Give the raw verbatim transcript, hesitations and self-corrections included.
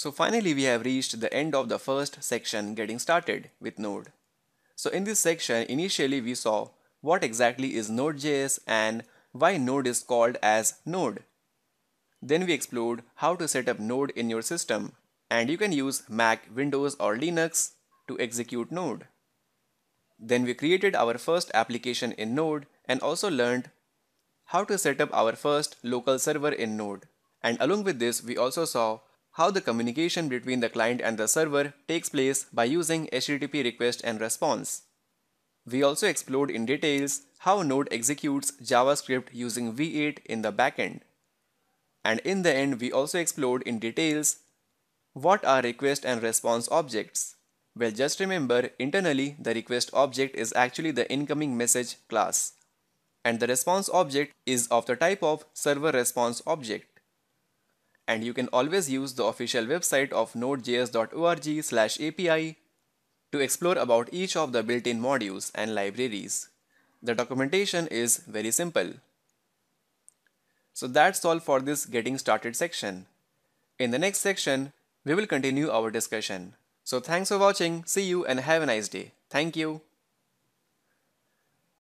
So finally we have reached the end of the first section, getting started with Node. So in this section, initially we saw what exactly is Node.js and why Node is called as Node. Then we explored how to set up Node in your system, and you can use Mac, Windows or Linux to execute Node. Then we created our first application in Node and also learned how to set up our first local server in Node. And along with this, we also saw how the communication between the client and the server takes place by using H T T P request and response. We also explored in details how Node executes JavaScript using V eight in the backend. And in the end, we also explored in details what are request and response objects. Well, just remember, internally the request object is actually the incoming message class, and the response object is of the type of server response object. And you can always use the official website of nodejs dot org slash A P I to explore about each of the built-in modules and libraries. The documentation is very simple. So that's all for this getting started section. In the next section, we will continue our discussion. So thanks for watching. See you and have a nice day. Thank you.